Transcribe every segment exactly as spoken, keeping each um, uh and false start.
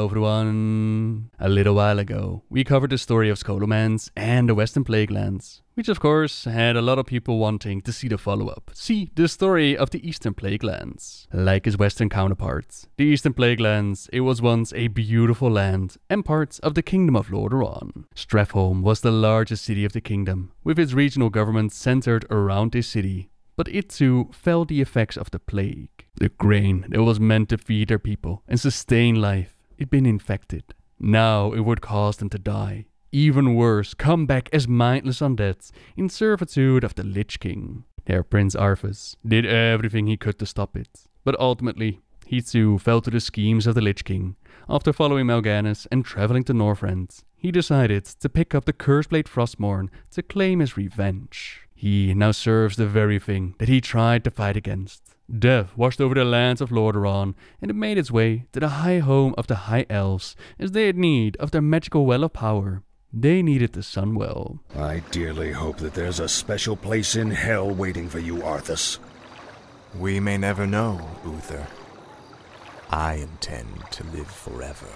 Hello everyone! A little while ago, we covered the story of Scholomance and the Western Plaguelands, which of course had a lot of people wanting to see the follow-up. See, the story of the Eastern Plaguelands. Like its Western counterparts, the Eastern Plaguelands, it was once a beautiful land and parts of the Kingdom of Lordaeron. Stratholme was the largest city of the kingdom, with its regional government centered around this city, but it too felt the effects of the plague. The grain that was meant to feed their people and sustain life, it had been infected. Now it would cause them to die. Even worse, come back as mindless undead in servitude of the Lich King. Their Prince Arthas did everything he could to stop it, but ultimately he too fell to the schemes of the Lich King. After following Mal'ganis and traveling to Northrend, he decided to pick up the Curseblade Frostmourne to claim his revenge. He now serves the very thing that he tried to fight against. Death washed over the lands of Lordaeron, and it made its way to the high home of the High Elves, as they had need of their magical well of power. They needed the Sunwell. I dearly hope that there's a special place in hell waiting for you, Arthas. We may never know, Uther. I intend to live forever.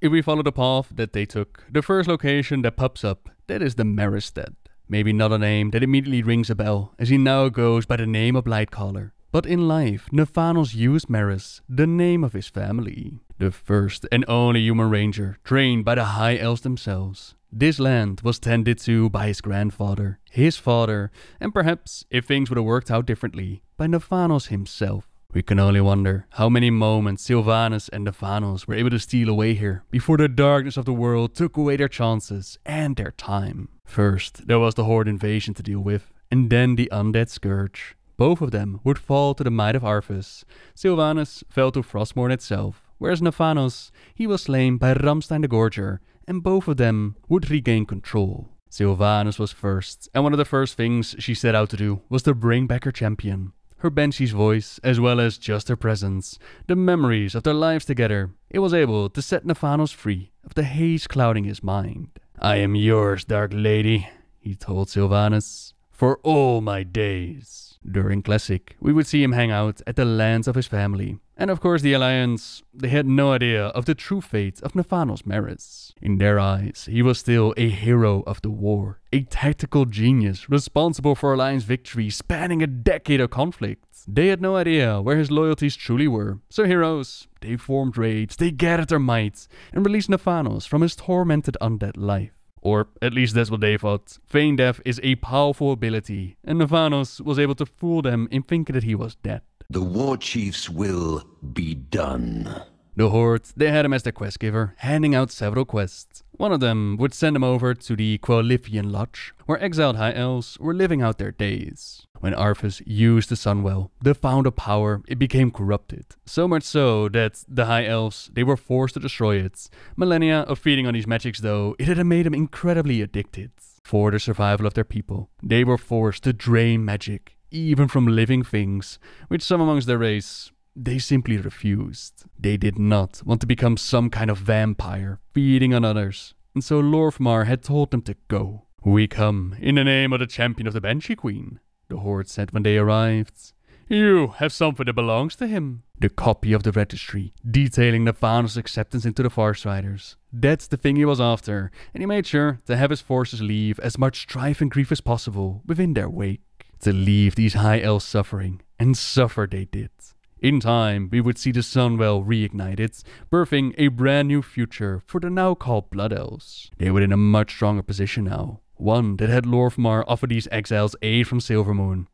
If we follow the path that they took, the first location that pops up, that is the Meristead. Maybe not a name that immediately rings a bell, as he now goes by the name of Lightcaller. But in life, Nathanos used Marris, the name of his family. The first and only human ranger trained by the High Elves themselves. This land was tended to by his grandfather, his father, and perhaps, if things would have worked out differently, by Nathanos himself. We can only wonder how many moments Sylvanas and Nathanos were able to steal away here before the darkness of the world took away their chances and their time. First, there was the Horde invasion to deal with, and then the Undead Scourge. Both of them would fall to the might of Arthas. Sylvanas fell to Frostmourne itself, whereas Nathanos, he was slain by Rammstein the Gorger, and both of them would regain control. Sylvanas was first, and one of the first things she set out to do was to bring back her champion. Her Banshee's voice, as well as just her presence, the memories of their lives together, it was able to set Nathanos free of the haze clouding his mind. "I am yours, Dark Lady," he told Sylvanas, "for all my days." During Classic, we would see him hang out at the lands of his family. And of course the Alliance, they had no idea of the true fate of Nathanos Marris. In their eyes, he was still a hero of the war, a tactical genius responsible for Alliance victories spanning a decade of conflict. They had no idea where his loyalties truly were. So heroes, they formed raids, they gathered their might, and released Nathanos from his tormented undead life. Or at least that's what they thought. Feign death is a powerful ability, and Nathanos was able to fool them in thinking that he was dead. The war chief's will be done. The Horde, they had him as their quest giver, handing out several quests. One of them would send him over to the Quel'Thalas Lodge, where exiled High Elves were living out their days. When Arthas used the Sunwell, the founder power, it became corrupted. So much so that the High Elves, they were forced to destroy it. Millennia of feeding on these magics though, it had made them incredibly addicted. For the survival of their people, they were forced to drain magic, even from living things, which some amongst their race, they simply refused. They did not want to become some kind of vampire, feeding on others, and so Lor'themar had told them to go. "We come in the name of the champion of the Banshee Queen," the Horde said when they arrived. "You have something that belongs to him." The copy of the registry, detailing Nathanos' acceptance into the Farsiders. That's the thing he was after, and he made sure to have his forces leave as much strife and grief as possible within their wake. To leave these High Elves suffering, and suffer they did. In time, we would see the Sunwell reignited, birthing a brand new future for the now called Blood Elves. They were in a much stronger position now, one that had Lor'themar offer these exiles aid from Silvermoon.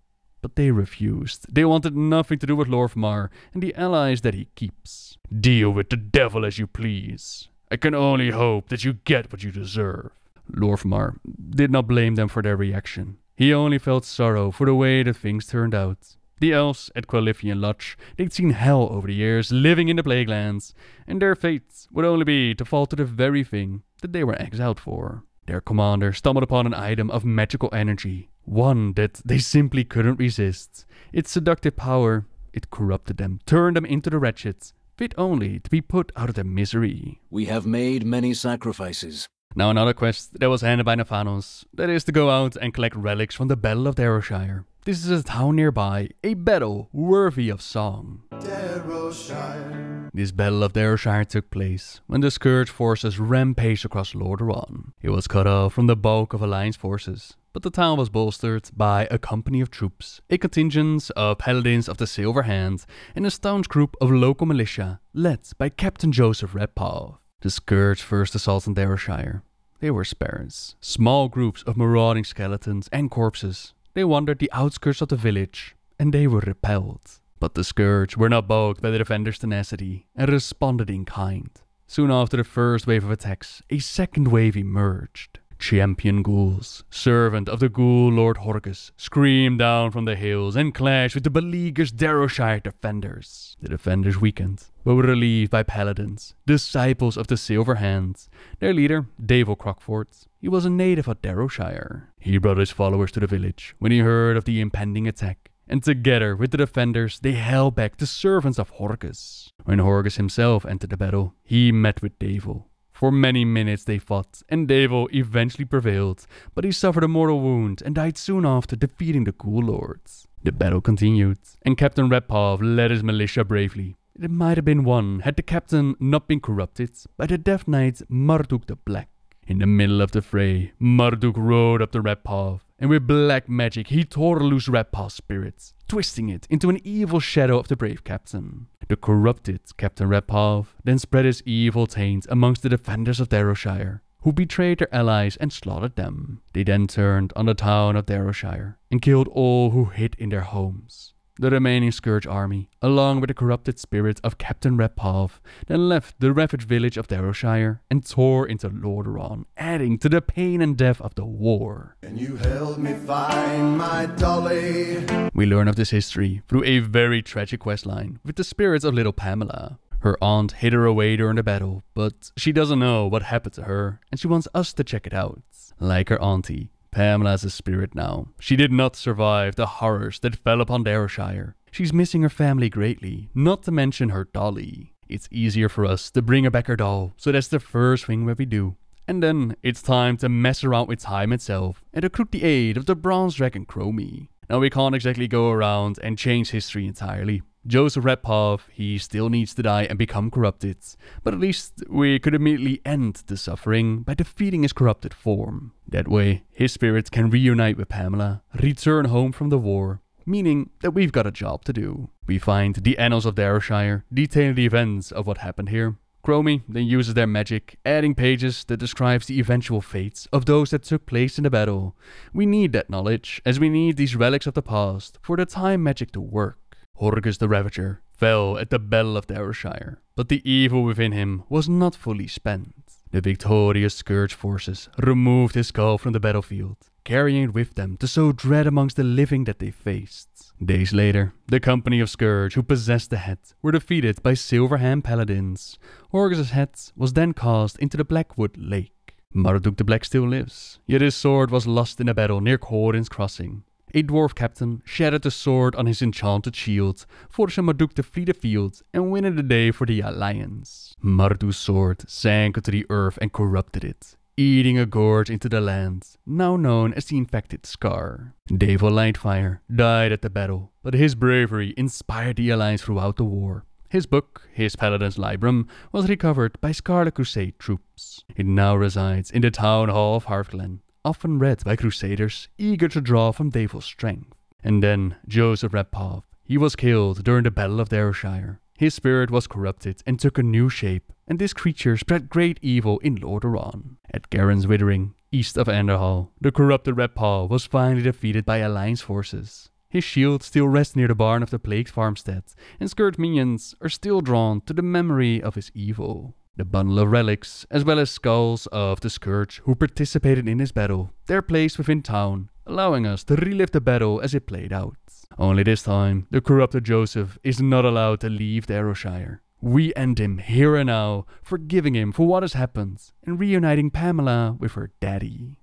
But they refused. They wanted nothing to do with Lor'themar and the allies that he keeps. "Deal with the devil as you please. I can only hope that you get what you deserve." Lor'themar did not blame them for their reaction. He only felt sorrow for the way that things turned out. The elves at Quel'Thalas Lodge, they'd seen hell over the years, living in the Plaguelands, and their fate would only be to fall to the very thing that they were exiled for. Their commander stumbled upon an item of magical energy, one that they simply couldn't resist. Its seductive power, it corrupted them, turned them into the wretched, fit only to be put out of their misery. "We have made many sacrifices." Now another quest that was handed by Nathanos, that is to go out and collect relics from the Battle of Darrowshire. This is a town nearby, a battle worthy of song. Darrowshire. This Battle of Darrowshire took place when the Scourge forces rampaged across Lordaeron. It was cut off from the bulk of Alliance forces, but the town was bolstered by a company of troops, a contingent of paladins of the Silver Hand, and a staunch group of local militia led by Captain Joseph Redpath. The Scourge first assaulted Darrowshire. They were sparrows, small groups of marauding skeletons and corpses. They wandered the outskirts of the village, and they were repelled. But the Scourge were not balked by the defenders' tenacity and responded in kind. Soon after the first wave of attacks, a second wave emerged. Champion ghouls, servant of the ghoul lord Horgus, screamed down from the hills and clashed with the beleaguered Darrowshire defenders. The defenders weakened, but were relieved by paladins, disciples of the Silver Hand. Their leader, Davo Crockford, he was a native of Darrowshire. He brought his followers to the village when he heard of the impending attack, and together with the defenders, they held back the servants of Horgus. When Horgus himself entered the battle, he met with Davo. For many minutes they fought, and Davo eventually prevailed, but he suffered a mortal wound and died soon after defeating the ghoul lords. The battle continued, and Captain Redpath led his militia bravely. It might have been won had the captain not been corrupted by the death knight Marduk the Black. In the middle of the fray, Marduk rode up to Redpath, and with black magic he tore loose Redpath's spirit, twisting it into an evil shadow of the brave captain. The corrupted Captain Redpath then spread his evil taint amongst the defenders of Darrowshire, who betrayed their allies and slaughtered them. They then turned on the town of Darrowshire and killed all who hid in their homes. The remaining Scourge army, along with the corrupted spirit of Captain Redpath, then left the ravaged village of Darrowshire and tore into Lordaeron, adding to the pain and death of the war. And you held me fine, my dolly. We learn of this history through a very tragic questline with the spirits of little Pamela. Her aunt hid her away during the battle, but she doesn't know what happened to her, and she wants us to check it out. Like her auntie, Pamela is a spirit now. She did not survive the horrors that fell upon Darrowshire. She's missing her family greatly, not to mention her dolly. It's easier for us to bring her back her doll, so that's the first thing that we do. And then it's time to mess around with time itself and recruit the aid of the bronze dragon Chromie. Now we can't exactly go around and change history entirely. Joseph Redpath, he still needs to die and become corrupted, but at least we could immediately end the suffering by defeating his corrupted form. That way, his spirit can reunite with Pamela, return home from the war, meaning that we've got a job to do. We find the Annals of Darrowshire, detailing the events of what happened here. Chromie then uses their magic, adding pages that describes the eventual fates of those that took place in the battle. We need that knowledge, as we need these relics of the past for the time magic to work. Horgus the Ravager fell at the Battle of Darrowshire, but the evil within him was not fully spent. The victorious Scourge forces removed his skull from the battlefield, carrying it with them to sow dread amongst the living that they faced. Days later, the company of Scourge who possessed the head were defeated by Silver Hand paladins. Horgus' head was then cast into the Blackwood Lake. Marduk the Black still lives, yet his sword was lost in a battle near Cordin's Crossing. A dwarf captain shattered the sword on his enchanted shield, forcing Marduk to flee the field and winning the day for the Alliance. Marduk's sword sank into the earth and corrupted it, eating a gorge into the land, now known as the Infected Scar. Davo Lightfire died at the battle, but his bravery inspired the Alliance throughout the war. His book, his Paladin's Librum, was recovered by Scarlet Crusade troops. It now resides in the town hall of Hearthglen, often read by crusaders eager to draw from Davo's strength. And then Joseph Redpath, he was killed during the Battle of Darrowshire. His spirit was corrupted and took a new shape, and this creature spread great evil in Lordaeron. At Garen's Withering, east of Anderhall, the corrupted Redpath was finally defeated by Alliance forces. His shield still rests near the barn of the plagued farmstead, and Scourge minions are still drawn to the memory of his evil. The bundle of relics, as well as skulls of the Scourge who participated in this battle, they're placed within town, allowing us to relive the battle as it played out. Only this time, the corrupted Joseph is not allowed to leave Darrowshire. We end him here and now, forgiving him for what has happened, and reuniting Pamela with her daddy.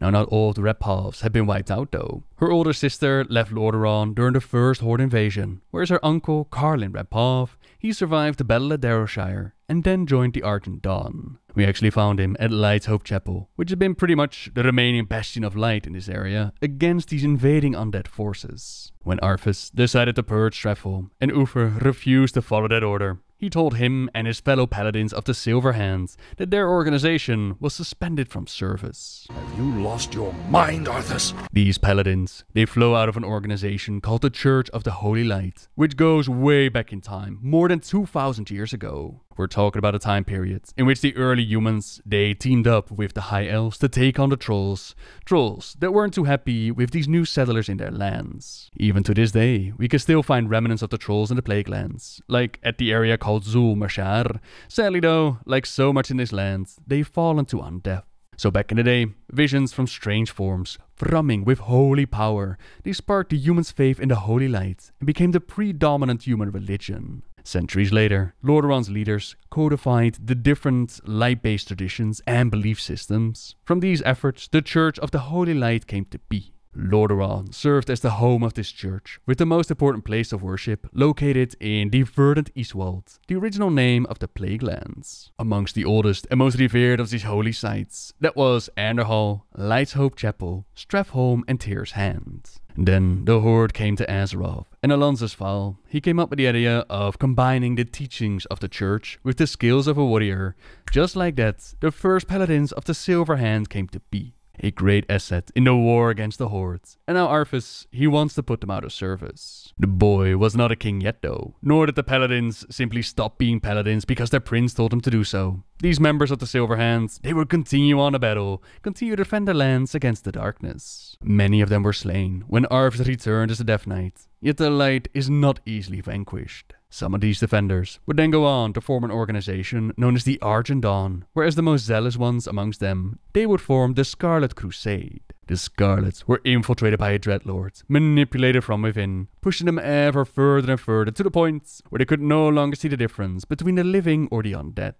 Now, not all of the Redpaths have been wiped out though. Her older sister left Lordaeron during the first Horde invasion, whereas her uncle, Carlin Redpath, he survived the Battle of Darrowshire and then joined the Argent Dawn. We actually found him at Light's Hope Chapel, which has been pretty much the remaining bastion of light in this area, against these invading undead forces. When Arthas decided to purge Stratholme, and Uther refused to follow that order, he told him and his fellow paladins of the Silver Hand that their organization was suspended from service. Have you lost your mind, Arthas? These paladins, they flow out of an organization called the Church of the Holy Light, which goes way back in time, more than two thousand years ago. We're talking about a time period in which the early humans, they teamed up with the High Elves to take on the Trolls. Trolls that weren't too happy with these new settlers in their lands. Even to this day, we can still find remnants of the Trolls in the Plague Lands, like at the area called Zul Mashar. Sadly though, like so much in this land, they've fallen to undeath. So back in the day, visions from strange forms, thrumming with holy power, they sparked the humans' faith in the Holy Light and became the predominant human religion. Centuries later, Lordaeron's leaders codified the different light-based traditions and belief systems. From these efforts, the Church of the Holy Light came to be. Lordaeron served as the home of this church, with the most important place of worship located in the Verdant Eastwald, the original name of the Plague Lands. Amongst the oldest and most revered of these holy sites, that was Anderhall, Light's Hope Chapel, Stratholme and Tyr's Hand. Then the Horde came to Azeroth, and Alonzo's Fall, he came up with the idea of combining the teachings of the church with the skills of a warrior. Just like that, the first paladins of the Silver Hand came to be. A great asset in the war against the Horde, and now Arthas, he wants to put them out of service. The boy was not a king yet though, nor did the paladins simply stop being paladins because their prince told them to do so. These members of the Silver Hand, they would continue on the battle, continue to defend their lands against the darkness. Many of them were slain when Arthas returned as the Death Knight, yet the light is not easily vanquished. Some of these defenders would then go on to form an organization known as the Argent Dawn, whereas the most zealous ones amongst them, they would form the Scarlet Crusade. The Scarlets were infiltrated by a Dreadlord, manipulated from within, pushing them ever further and further to the point where they could no longer see the difference between the living or the undead.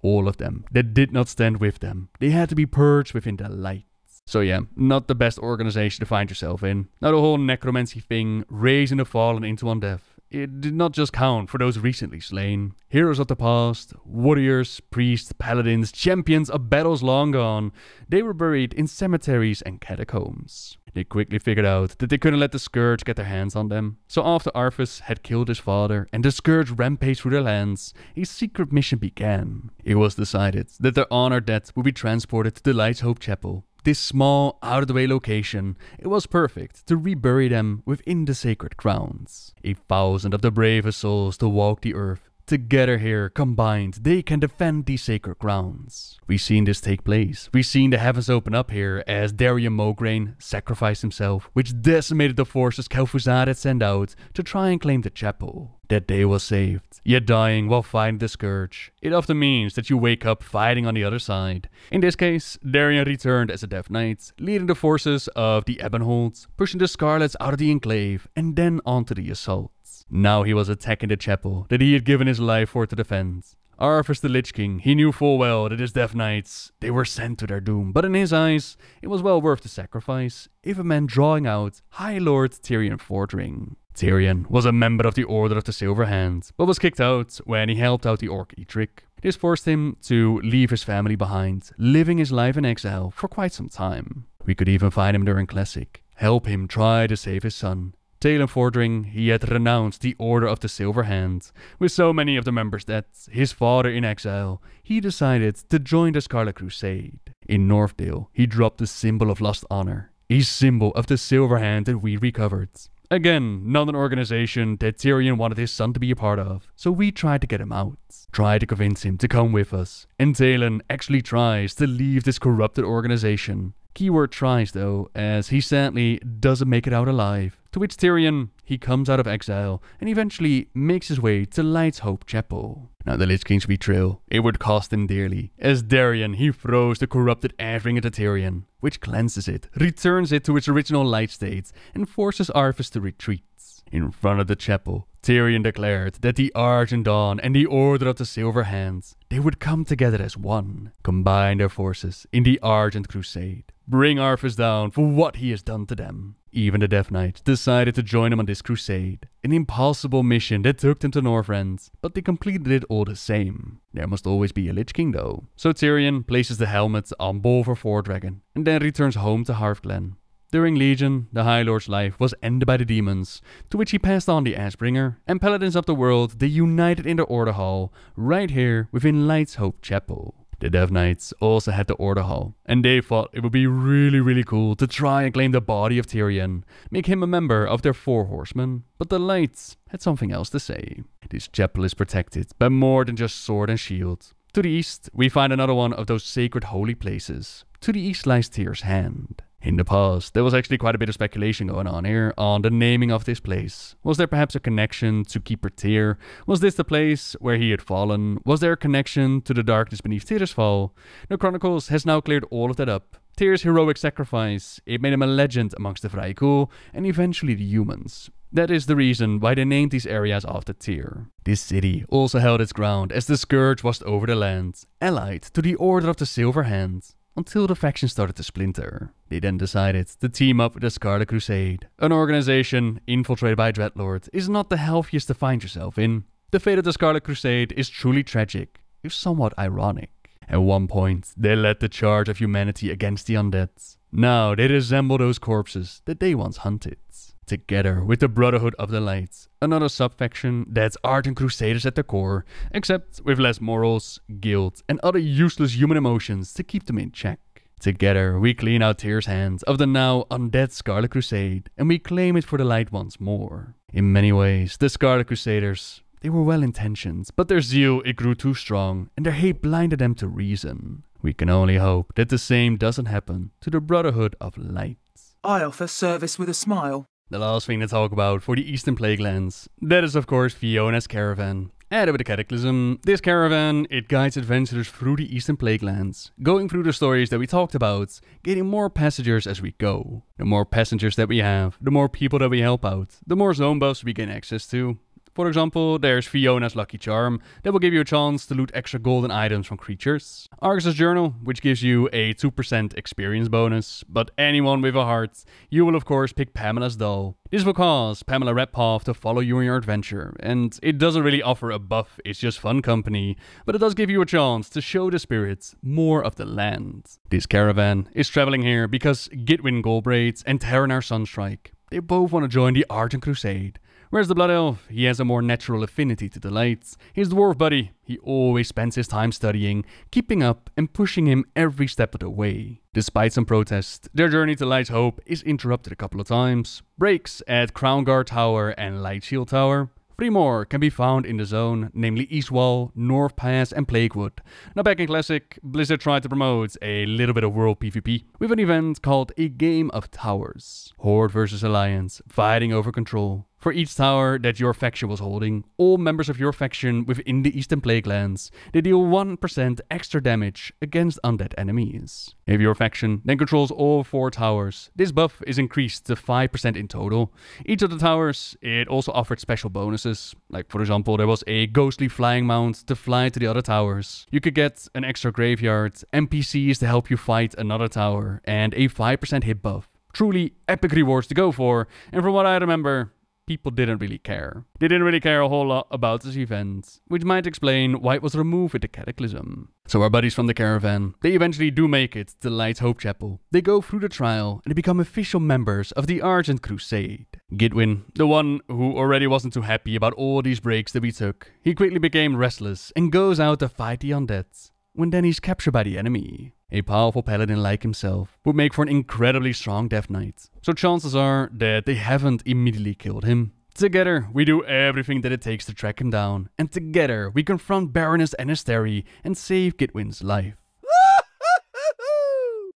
All of them that did not stand with them, they had to be purged within the light. So yeah, not the best organization to find yourself in. Now the whole necromancy thing, raising the fallen into undeath, it did not just count for those recently slain. Heroes of the past, warriors, priests, paladins, champions of battles long gone, they were buried in cemeteries and catacombs. They quickly figured out that they couldn't let the Scourge get their hands on them. So after Arthas had killed his father and the Scourge rampaged through their lands, a secret mission began. It was decided that their honored dead would be transported to the Light's Hope Chapel. This small, out-of-the-way location, it was perfect to rebury them within the sacred grounds. A thousand of the bravest souls to walk the earth. Together here, combined, they can defend these sacred grounds. We've seen this take place. We've seen the heavens open up here as Darian Mograine sacrificed himself, which decimated the forces Kel'Thuzad had sent out to try and claim the chapel. That day was saved, yet dying while fighting the Scourge. It often means that you wake up fighting on the other side. In this case, Darian returned as a Death Knight, leading the forces of the Ebonholds, pushing the Scarlets out of the Enclave and then onto the assault. Now he was attacking the chapel that he had given his life for to defend. Arthas the Lich King, he knew full well that his Death Knights, they were sent to their doom. But in his eyes, it was well worth the sacrifice, if it meant drawing out High Lord Tirion Fordring. Tirion was a member of the Order of the Silver Hand, but was kicked out when he helped out the Orc Etric. This forced him to leave his family behind, living his life in exile for quite some time. We could even find him during Classic, help him try to save his son. Tirion Fordring, he had renounced the Order of the Silver Hand. With so many of the members dead, his father in exile, he decided to join the Scarlet Crusade. In Northdale, he dropped the symbol of lost honor, a symbol of the Silver Hand that we recovered. Again, not an organization that Tyrion wanted his son to be a part of, so we tried to get him out. Tried to convince him to come with us, and Tirion actually tries to leave this corrupted organization. Keyword tries though, as he sadly doesn't make it out alive. To which Tirion, he comes out of exile and eventually makes his way to Light's Hope Chapel. Now the Lich King's betrayal, it would cost him dearly, as Darian, he throws the corrupted Ashbringer to Tirion, which cleanses it, returns it to its original light state, and forces Arthas to retreat. In front of the chapel, Tirion declared that the Argent Dawn and the Order of the Silver Hand, they would come together as one, combine their forces in the Argent Crusade, bring Arthas down for what he has done to them. Even the Death Knight decided to join them on this crusade, an impossible mission that took them to Northrend, but they completed it all the same. There must always be a Lich King though, so Tirion places the helmet on Bolvar Forddragon and then returns home to Hearthglen. During Legion, the High Lord's life was ended by the demons, to which he passed on the Ashbringer, and Paladins of the World they united in the Order Hall, right here within Light's Hope Chapel. The Death Knights also had the Order Hall, and they thought it would be really really cool to try and claim the body of Tirion, make him a member of their Four Horsemen, but the Lights had something else to say. This chapel is protected by more than just sword and shield. To the east, we find another one of those sacred holy places. To the east lies Tyr's Hand. In the past, there was actually quite a bit of speculation going on here on the naming of this place. Was there perhaps a connection to Keeper Tyr? Was this the place where he had fallen? Was there a connection to the darkness beneath Tyr's fall? The Chronicles has now cleared all of that up. Tyr's heroic sacrifice, it made him a legend amongst the Vraiku and eventually the humans. That is the reason why they named these areas after Tyr. This city also held its ground as the Scourge washed over the land, allied to the Order of the Silver Hand, until the faction started to splinter. They then decided to team up with the Scarlet Crusade. An organization infiltrated by Dreadlord is not the healthiest to find yourself in. The fate of the Scarlet Crusade is truly tragic, if somewhat ironic. At one point, they led the charge of humanity against the undead. Now they resemble those corpses that they once hunted. Together with the Brotherhood of the Light, another sub-faction that's Argent Crusaders at the core, except with less morals, guilt, and other useless human emotions to keep them in check. Together we clean out Tyr's Hand of the now undead Scarlet Crusade, and we claim it for the Light once more. In many ways, the Scarlet Crusaders, they were well-intentioned, but their zeal, it grew too strong, and their hate blinded them to reason. We can only hope that the same doesn't happen to the Brotherhood of Light. I offer service with a smile. The last thing to talk about for the Eastern Plaguelands, that is of course Fiona's caravan. Added with the Cataclysm, this caravan, it guides adventurers through the Eastern Plaguelands, going through the stories that we talked about, getting more passengers as we go. The more passengers that we have, the more people that we help out, the more zone buffs we gain access to. For example, there's Fiona's Lucky Charm, that will give you a chance to loot extra golden items from creatures. Argus's Journal, which gives you a two percent experience bonus, but anyone with a heart, you will of course pick Pamela's Doll. This will cause Pamela Redpath to follow you in your adventure, and it doesn't really offer a buff, it's just fun company, but it does give you a chance to show the spirits more of the land. This caravan is traveling here because Gitwin Goldbraids and Terranar Sunstrike, they both want to join the Argent Crusade. Whereas the Blood Elf, he has a more natural affinity to the Light. His dwarf buddy, he always spends his time studying, keeping up and pushing him every step of the way. Despite some protests, their journey to Light's Hope is interrupted a couple of times. Breaks at Crown Guard Tower and Light Shield Tower. Three more can be found in the zone, namely East Wall, North Pass and Plaguewood. Now back in Classic, Blizzard tried to promote a little bit of world PvP with an event called A Game of Towers. Horde versus Alliance, fighting over control. For each tower that your faction was holding, all members of your faction within the Eastern Plaguelands, they deal one percent extra damage against undead enemies. If your faction then controls all four towers, this buff is increased to five percent in total. Each of the towers, it also offered special bonuses. Like for example, there was a ghostly flying mount to fly to the other towers. You could get an extra graveyard, N P Cs to help you fight another tower, and a five percent hit buff. Truly epic rewards to go for, and from what I remember, people didn't really care. They didn't really care a whole lot about this event, which might explain why it was removed with the Cataclysm. So our buddies from the caravan, they eventually do make it to Light's Hope Chapel. They go through the trial and they become official members of the Argent Crusade. Gitwin, the one who already wasn't too happy about all these breaks that we took, he quickly became restless and goes out to fight the undead, when then he's captured by the enemy. A powerful paladin like himself would make for an incredibly strong Death Knight, so chances are that they haven't immediately killed him. Together, we do everything that it takes to track him down, and together we confront Baroness Anasteri and save Gitwin's life.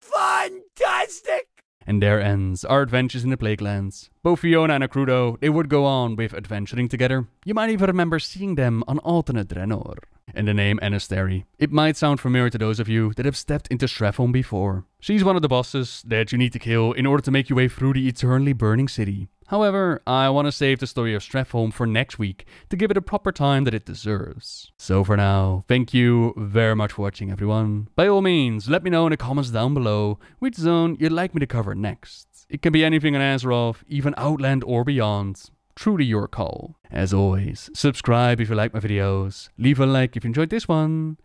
Fantastic! And there ends our adventures in the Plaguelands. Both Fiona and Acrudo, they would go on with adventuring together. You might even remember seeing them on alternate Draenor. And the name Anasteri, it might sound familiar to those of you that have stepped into Stratholme before. She's one of the bosses that you need to kill in order to make your way through the eternally burning city. However, I want to save the story of Stratholme for next week to give it a proper time that it deserves. So for now, thank you very much for watching, everyone. By all means, let me know in the comments down below which zone you'd like me to cover next. It can be anything on Azeroth, even Outland or beyond. Truly your call. As always, subscribe if you like my videos, leave a like if you enjoyed this one,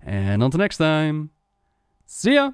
and until next time, see ya!